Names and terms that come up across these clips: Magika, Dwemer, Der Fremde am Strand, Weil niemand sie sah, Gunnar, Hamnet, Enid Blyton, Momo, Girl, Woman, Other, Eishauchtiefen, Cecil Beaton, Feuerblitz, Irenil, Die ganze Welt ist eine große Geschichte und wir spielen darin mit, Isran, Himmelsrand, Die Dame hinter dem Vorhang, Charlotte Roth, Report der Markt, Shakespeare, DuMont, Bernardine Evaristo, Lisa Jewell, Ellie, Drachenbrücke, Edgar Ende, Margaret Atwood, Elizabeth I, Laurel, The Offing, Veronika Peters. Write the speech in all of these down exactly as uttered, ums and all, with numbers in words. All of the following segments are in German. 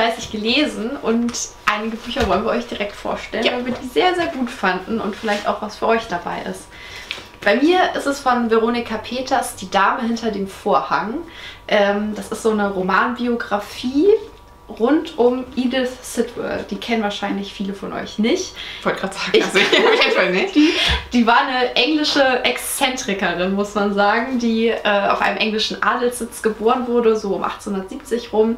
fleißig gelesen und einige Bücher wollen wir euch direkt vorstellen, ja, weil wir die sehr, sehr gut fanden und vielleicht auch was für euch dabei ist. Bei mir ist es von Veronika Peters, Die Dame hinter dem Vorhang. Ähm, das ist so eine Romanbiografie rund um Edith Sitwell. Die kennen wahrscheinlich viele von euch nicht. Ich wollte gerade sagen, ich, also ich kenne mich nicht. Die, die war eine englische Exzentrikerin, muss man sagen, die äh, auf einem englischen Adelssitz geboren wurde, so um achtzehnhundertsiebzig rum.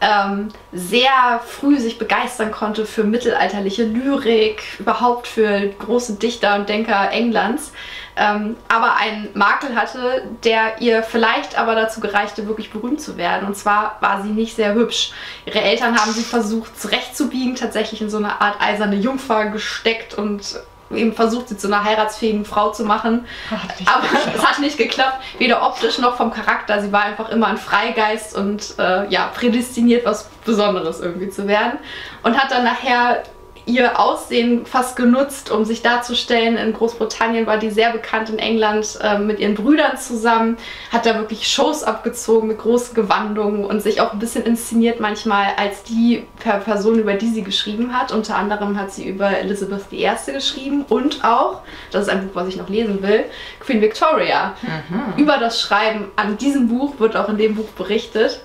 Ähm, sehr früh sich begeistern konnte für mittelalterliche Lyrik, überhaupt für große Dichter und Denker Englands. Ähm, aber einen Makel hatte, der ihr vielleicht aber dazu gereichte, wirklich berühmt zu werden. Und zwar war sie nicht sehr hübsch. Ihre Eltern haben sie versucht zurechtzubiegen, tatsächlich in so eine Art eiserne Jungfer gesteckt und eben versucht, sie zu einer heiratsfähigen Frau zu machen. Aber es hat nicht geklappt, weder optisch noch vom Charakter. Sie war einfach immer ein Freigeist und äh, ja, prädestiniert, was Besonderes irgendwie zu werden. Und hat dann nachher ihr Aussehen fast genutzt, um sich darzustellen. In Großbritannien war die sehr bekannt, in England äh, mit ihren Brüdern zusammen, hat da wirklich Shows abgezogen mit großen Gewandungen und sich auch ein bisschen inszeniert manchmal als die Person, über die sie geschrieben hat. Unter anderem hat sie über Elizabeth die Erste geschrieben und auch, das ist ein Buch, was ich noch lesen will, Queen Victoria. Mhm. Über das Schreiben an diesem Buch wird auch in dem Buch berichtet.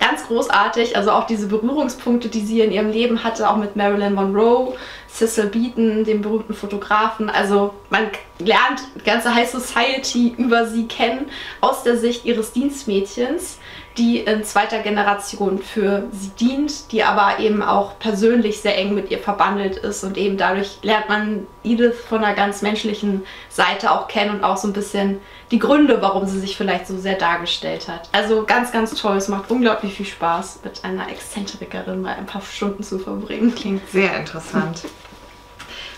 Ganz großartig, also auch diese Berührungspunkte, die sie in ihrem Leben hatte, auch mit Marilyn Monroe, Cecil Beaton, dem berühmten Fotografen. Also man lernt die ganze High Society über sie kennen, aus der Sicht ihres Dienstmädchens, die in zweiter Generation für sie dient, die aber eben auch persönlich sehr eng mit ihr verbandelt ist. Und eben dadurch lernt man Edith von einer ganz menschlichen Seite auch kennen und auch so ein bisschen die Gründe, warum sie sich vielleicht so sehr dargestellt hat. Also ganz, ganz toll. Es macht unglaublich viel Spaß, mit einer Exzentrikerin mal ein paar Stunden zu verbringen. Klingt sehr interessant.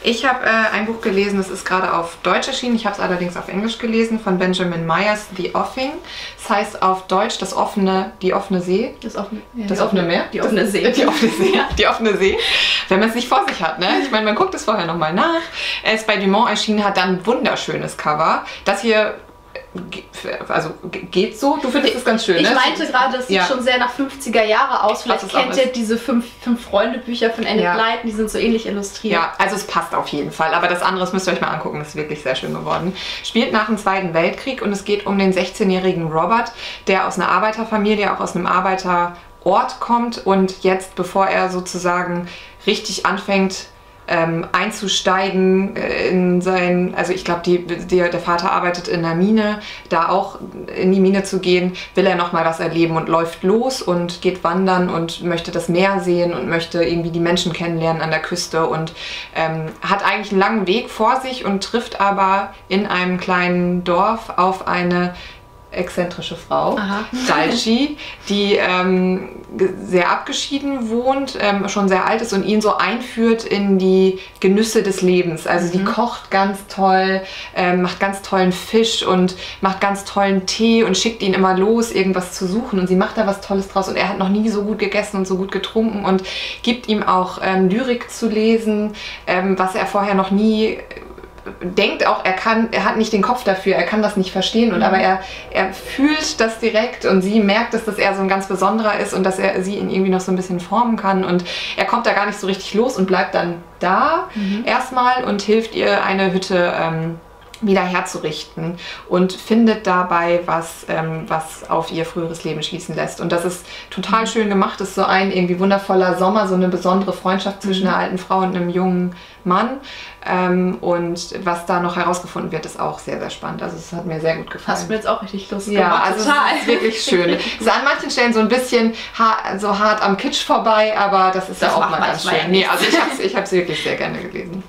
Ich habe äh, ein Buch gelesen, das ist gerade auf Deutsch erschienen, ich habe es allerdings auf Englisch gelesen, von Benjamin Myers, The Offing. Das heißt auf Deutsch das offene, die offene See. Das offene, ja, das offene Meer? Die offene das, See. Die offene See, die offene See. Wenn man es nicht vor sich hat, ne? Ich meine, man guckt es vorher nochmal nach. Er ist bei DuMont erschienen, hat dann ein wunderschönes Cover. Das hier... Also geht so? Du findest es ganz schön, ne? Ich meinte gerade, es sieht ja schon sehr nach fünfziger Jahre aus. Vielleicht kennt ihr diese fünf, fünf Freunde Bücher von Enid Blyton, die sind so ähnlich illustriert. Ja, also es passt auf jeden Fall. Aber das andere, das müsst ihr euch mal angucken, das ist wirklich sehr schön geworden. Spielt nach dem Zweiten Weltkrieg und es geht um den sechzehnjährigen Robert, der aus einer Arbeiterfamilie, auch aus einem Arbeiterort kommt und jetzt, bevor er sozusagen richtig anfängt, einzusteigen in sein, also ich glaube, der Vater arbeitet in einer Mine, da auch in die Mine zu gehen, will er nochmal was erleben und läuft los und geht wandern und möchte das Meer sehen und möchte irgendwie die Menschen kennenlernen an der Küste und ähm, hat eigentlich einen langen Weg vor sich und trifft aber in einem kleinen Dorf auf eine exzentrische Frau, Dalci, die ähm, sehr abgeschieden wohnt, ähm, schon sehr alt ist und ihn so einführt in die Genüsse des Lebens. Also mhm. die kocht ganz toll, ähm, macht ganz tollen Fisch und macht ganz tollen Tee und schickt ihn immer los, irgendwas zu suchen. Und sie macht da was Tolles draus und er hat noch nie so gut gegessen und so gut getrunken und gibt ihm auch ähm, Lyrik zu lesen, ähm, was er vorher noch nie... denkt auch, er kann, er hat nicht den Kopf dafür, er kann das nicht verstehen, und aber er, er fühlt das direkt und sie merkt es, dass er so ein ganz Besonderer ist und dass er sie ihn irgendwie noch so ein bisschen formen kann und er kommt da gar nicht so richtig los und bleibt dann da mhm. erstmal und hilft ihr, eine Hütte ähm, wieder herzurichten und findet dabei was, ähm, was auf ihr früheres Leben schließen lässt. Und das ist total mhm. schön gemacht, das ist so ein irgendwie wundervoller Sommer, so eine besondere Freundschaft zwischen mhm. einer alten Frau und einem jungen Mann. Ähm, und was da noch herausgefunden wird, ist auch sehr, sehr spannend. Also es hat mir sehr gut gefallen. Hast mir jetzt auch richtig Lust ja, gemacht. Ja, also total. Es ist wirklich schön. Es ist an manchen Stellen so ein bisschen ha so hart am Kitsch vorbei, aber das ist das ja auch mal ganz schön. Ja, nee, also ich habe es ich hab's wirklich sehr gerne gelesen.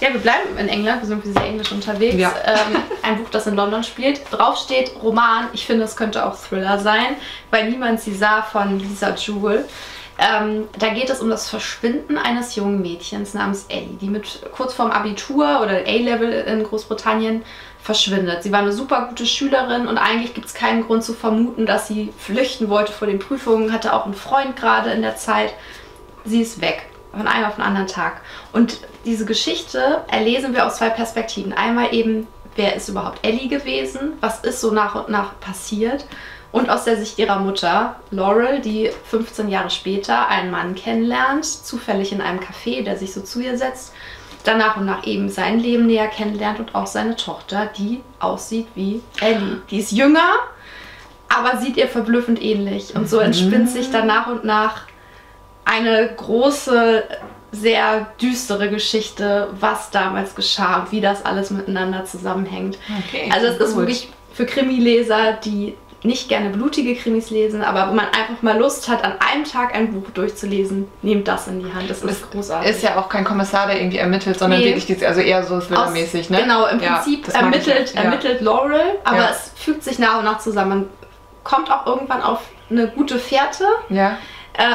Ja, wir bleiben in England, wir sind sehr englisch unterwegs. Ja. Ähm, ein Buch, das in London spielt. Drauf steht Roman, ich finde, es könnte auch Thriller sein, Weil niemand sie sah von Lisa Jewell. Ähm, da geht es um das Verschwinden eines jungen Mädchens namens Ellie, die mit kurz vorm Abitur oder A-Level in Großbritannien verschwindet. Sie war eine super gute Schülerin und eigentlich gibt es keinen Grund zu vermuten, dass sie flüchten wollte vor den Prüfungen, hatte auch einen Freund gerade in der Zeit. Sie ist weg. Von einem auf den anderen Tag. Und diese Geschichte erlesen wir aus zwei Perspektiven. Einmal eben, wer ist überhaupt Ellie gewesen? Was ist so nach und nach passiert? und aus der Sicht ihrer Mutter, Laurel, die fünfzehn Jahre später einen Mann kennenlernt, zufällig in einem Café, der sich so zu ihr setzt, dann nach und nach eben sein Leben näher kennenlernt und auch seine Tochter, die aussieht wie Ellie. Die ist jünger, aber sieht ihr verblüffend ähnlich. Und so entspinnt sich dann nach und nach eine große, sehr düstere Geschichte, was damals geschah und wie das alles miteinander zusammenhängt. Okay, also es ist wirklich für Krimileser, die nicht gerne blutige Krimis lesen, aber wenn man einfach mal Lust hat, an einem Tag ein Buch durchzulesen, nehmt das in die Hand. Das ist großartig. Ist ja auch kein Kommissar, der irgendwie ermittelt, sondern nee. wirklich also eher so thrillermäßig, ne? Genau, im Prinzip ja, ermittelt, ja. ermittelt Laurel, aber ja. es fügt sich nach und nach zusammen. Man kommt auch irgendwann auf eine gute Fährte. Ja.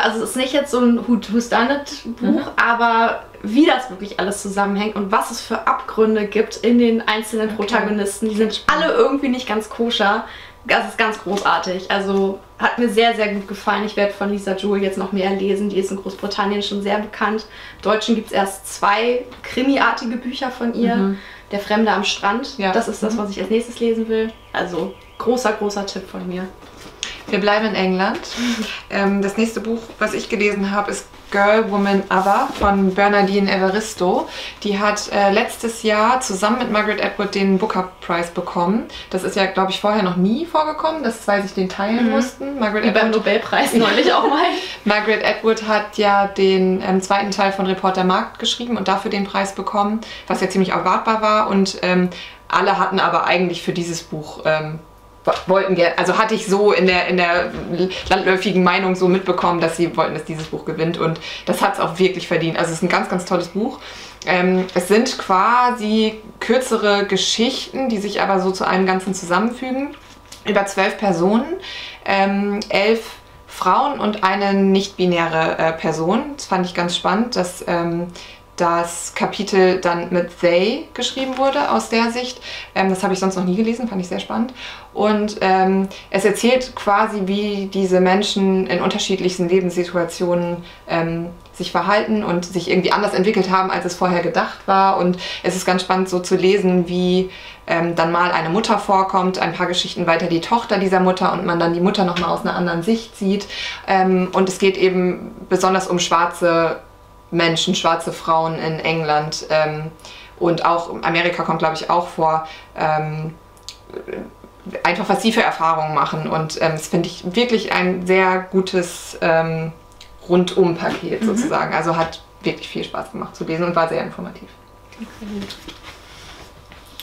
Also es ist nicht jetzt so ein Whodunit-Buch, mhm. aber wie das wirklich alles zusammenhängt und was es für Abgründe gibt in den einzelnen okay. Protagonisten. Die sind alle irgendwie nicht ganz koscher. Das ist ganz großartig. Also hat mir sehr, sehr gut gefallen. Ich werde von Lisa Jewell jetzt noch mehr lesen. Die ist in Großbritannien schon sehr bekannt. Im Deutschen gibt es erst zwei krimiartige Bücher von ihr. Mhm. Der Fremde am Strand. Ja. Das ist mhm. das, was ich als nächstes lesen will. Also großer, großer Tipp von mir. Wir bleiben in England. Ähm, das nächste Buch, was ich gelesen habe, ist Girl, Woman, Other von Bernardine Evaristo. Die hat äh, letztes Jahr zusammen mit Margaret Atwood den Booker-Preis bekommen. Das ist ja, glaube ich, vorher noch nie vorgekommen, dass zwei sich den teilen mhm. mussten. Margaret Wie Atwood, beim Nobelpreis neulich auch mal. Margaret Atwood hat ja den ähm, zweiten Teil von Report der Markt geschrieben und dafür den Preis bekommen, was ja ziemlich erwartbar war. Und ähm, alle hatten aber eigentlich für dieses Buch... Ähm, wollten gerne, also hatte ich so in der, in der landläufigen Meinung so mitbekommen, dass sie wollten, dass dieses Buch gewinnt und das hat es auch wirklich verdient. Also es ist ein ganz, ganz tolles Buch. Ähm, es sind quasi kürzere Geschichten, die sich aber so zu einem Ganzen zusammenfügen. Über zwölf Personen, ähm, elf Frauen und eine nicht-binäre äh, Person. Das fand ich ganz spannend, dass ähm, das Kapitel dann mit They geschrieben wurde, aus der Sicht. Ähm, das habe ich sonst noch nie gelesen, fand ich sehr spannend. Und ähm, es erzählt quasi, wie diese Menschen in unterschiedlichsten Lebenssituationen ähm, sich verhalten und sich irgendwie anders entwickelt haben, als es vorher gedacht war. Und es ist ganz spannend so zu lesen, wie ähm, dann mal eine Mutter vorkommt, ein paar Geschichten weiter die Tochter dieser Mutter und man dann die Mutter nochmal aus einer anderen Sicht sieht. Ähm, und es geht eben besonders um schwarze Menschen, schwarze Frauen in England ähm, und auch Amerika kommt, glaube ich, auch vor, ähm, einfach was sie für Erfahrungen machen und ähm, das finde ich wirklich ein sehr gutes ähm, Rundum-Paket sozusagen. Mhm. Also hat wirklich viel Spaß gemacht zu lesen und war sehr informativ. Okay.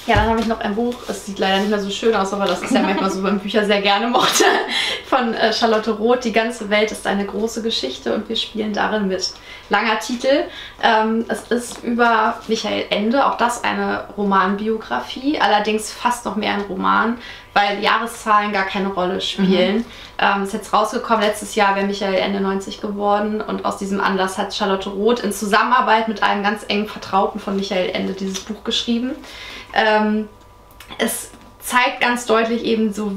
Ja, dann habe ich noch ein Buch, es sieht leider nicht mehr so schön aus, aber das ist ja manchmal so, wenn ich Bücher sehr gerne mochte, von äh, Charlotte Roth, Die ganze Welt ist eine große Geschichte und wir spielen darin mit. Langer Titel, ähm, es ist über Michael Ende, auch das eine Romanbiografie, allerdings fast noch mehr ein Roman, weil Jahreszahlen gar keine Rolle spielen. Mhm. Ähm, ist jetzt rausgekommen, letztes Jahr wäre Michael Ende neunzig geworden und aus diesem Anlass hat Charlotte Roth in Zusammenarbeit mit einem ganz engen Vertrauten von Michael Ende dieses Buch geschrieben. Ähm, es zeigt ganz deutlich eben so,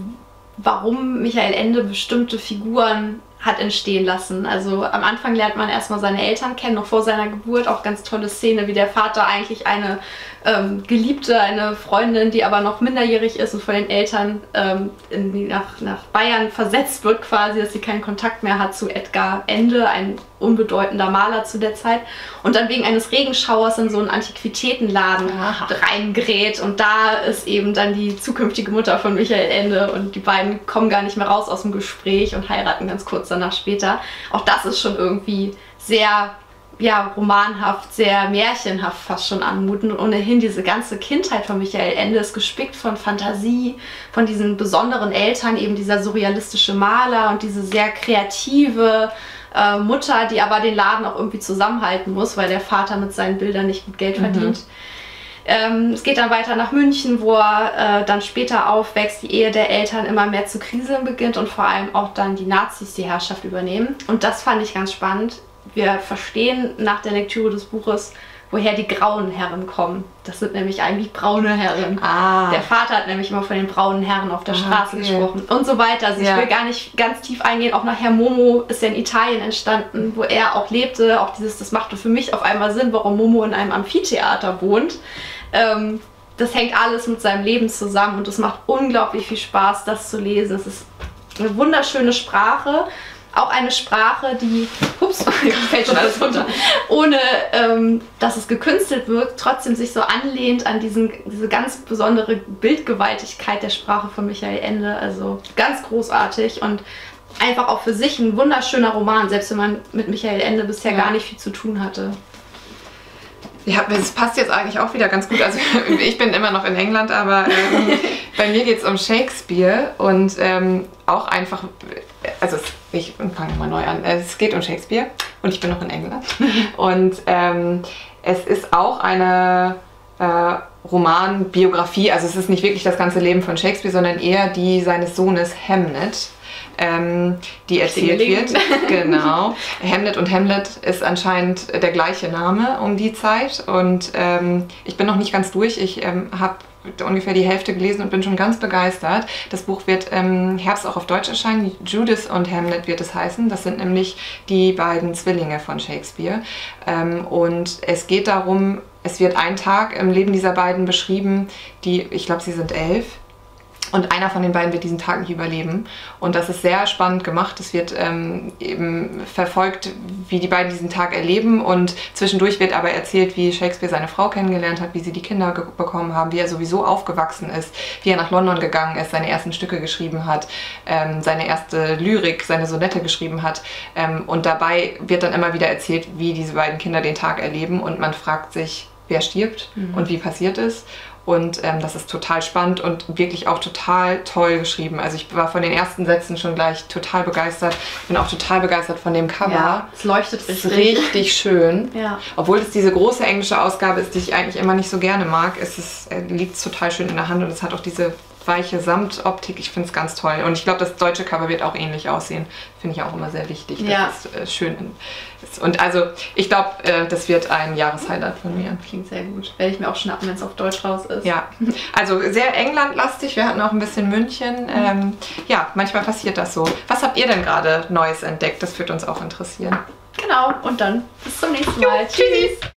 warum Michael Ende bestimmte Figuren hat entstehen lassen. Also am Anfang lernt man erstmal seine Eltern kennen, noch vor seiner Geburt, auch ganz tolle Szene, wie der Vater eigentlich eine ähm, Geliebte, eine Freundin, die aber noch minderjährig ist und von den Eltern ähm, in, nach, nach Bayern versetzt wird quasi, dass sie keinen Kontakt mehr hat zu Edgar Ende, ein unbedeutender Maler zu der Zeit, und dann wegen eines Regenschauers in so einen Antiquitätenladen Aha. reingerät und da ist eben dann die zukünftige Mutter von Michael Ende und die beiden kommen gar nicht mehr raus aus dem Gespräch und heiraten ganz kurz danach später. Auch das ist schon irgendwie sehr ja, romanhaft, sehr märchenhaft fast schon anmutend. Und ohnehin diese ganze Kindheit von Michael Ende ist gespickt von Fantasie, von diesen besonderen Eltern, eben dieser surrealistische Maler und diese sehr kreative äh, Mutter, die aber den Laden auch irgendwie zusammenhalten muss, weil der Vater mit seinen Bildern nicht gut Geld mhm. verdient. Ähm, es geht dann weiter nach München, wo er äh, dann später aufwächst, die Ehe der Eltern immer mehr zu kriseln beginnt und vor allem auch dann die Nazis die Herrschaft übernehmen. Und das fand ich ganz spannend. Wir verstehen nach der Lektüre des Buches, woher die grauen Herren kommen. Das sind nämlich eigentlich braune Herren. Ah. Der Vater hat nämlich immer von den braunen Herren auf der Straße okay. gesprochen und so weiter. Also ja. ich will gar nicht ganz tief eingehen. Auch nachher Momo ist ja in Italien entstanden, wo er auch lebte. Auch dieses, das machte für mich auf einmal Sinn, warum Momo in einem Amphitheater wohnt. Ähm, das hängt alles mit seinem Leben zusammen und es macht unglaublich viel Spaß, das zu lesen. Es ist eine wunderschöne Sprache. Auch eine Sprache, die, ups, fällt schon alles runter, ohne ähm, dass es gekünstelt wirkt, trotzdem sich so anlehnt an diesen, diese ganz besondere Bildgewaltigkeit der Sprache von Michael Ende. Also ganz großartig und einfach auch für sich ein wunderschöner Roman, selbst wenn man mit Michael Ende bisher ja. gar nicht viel zu tun hatte. Ja, das passt jetzt eigentlich auch wieder ganz gut. Also ich bin immer noch in England, aber ähm, bei mir geht es um Shakespeare und ähm, auch einfach, also ich fange mal neu an, es geht um Shakespeare und ich bin noch in England. Und ähm, es ist auch eine äh, Romanbiografie, also es ist nicht wirklich das ganze Leben von Shakespeare, sondern eher die seines Sohnes Hamnet. Ähm, die erzählt wird. Genau. Hamlet und Hamlet ist anscheinend der gleiche Name um die Zeit und ähm, ich bin noch nicht ganz durch. Ich ähm, habe ungefähr die Hälfte gelesen und bin schon ganz begeistert. Das Buch wird im Herbst auch auf Deutsch erscheinen. Judith und Hamlet wird es heißen. Das sind nämlich die beiden Zwillinge von Shakespeare. Ähm, und es geht darum, es wird ein Tag im Leben dieser beiden beschrieben, die, ich glaube, sie sind elf. Und einer von den beiden wird diesen Tag nicht überleben. Und das ist sehr spannend gemacht. Es wird ähm, eben verfolgt, wie die beiden diesen Tag erleben. Und zwischendurch wird aber erzählt, wie Shakespeare seine Frau kennengelernt hat, wie sie die Kinder bekommen haben, wie er sowieso aufgewachsen ist, wie er nach London gegangen ist, seine ersten Stücke geschrieben hat, ähm, seine erste Lyrik, seine Sonette geschrieben hat. Ähm, und dabei wird dann immer wieder erzählt, wie diese beiden Kinder den Tag erleben. Und man fragt sich, wer stirbt mhm. und wie passiert es. Und ähm, das ist total spannend und wirklich auch total toll geschrieben. Also ich war von den ersten Sätzen schon gleich total begeistert. Ich bin auch total begeistert von dem Cover. Ja, es leuchtet richtig. Es ist richtig schön. Ja. Obwohl es diese große englische Ausgabe ist, die ich eigentlich immer nicht so gerne mag, es ist, äh, liegt es total schön in der Hand und es hat auch diese weiche Samtoptik. Ich finde es ganz toll. Und ich glaube, das deutsche Cover wird auch ähnlich aussehen. Finde ich auch immer sehr wichtig, ja. dass es äh, schön ist. Und also, ich glaube, äh, das wird ein Jahreshighlight von mir. Klingt sehr gut. Werde ich mir auch schnappen, wenn es auf Deutsch raus ist. Ja, also sehr englandlastig. Wir hatten auch ein bisschen München. Mhm. Ähm, ja, manchmal passiert das so. Was habt ihr denn gerade Neues entdeckt? Das würde uns auch interessieren. Genau. Und dann bis zum nächsten Mal. Jo, tschüss. Tschüss.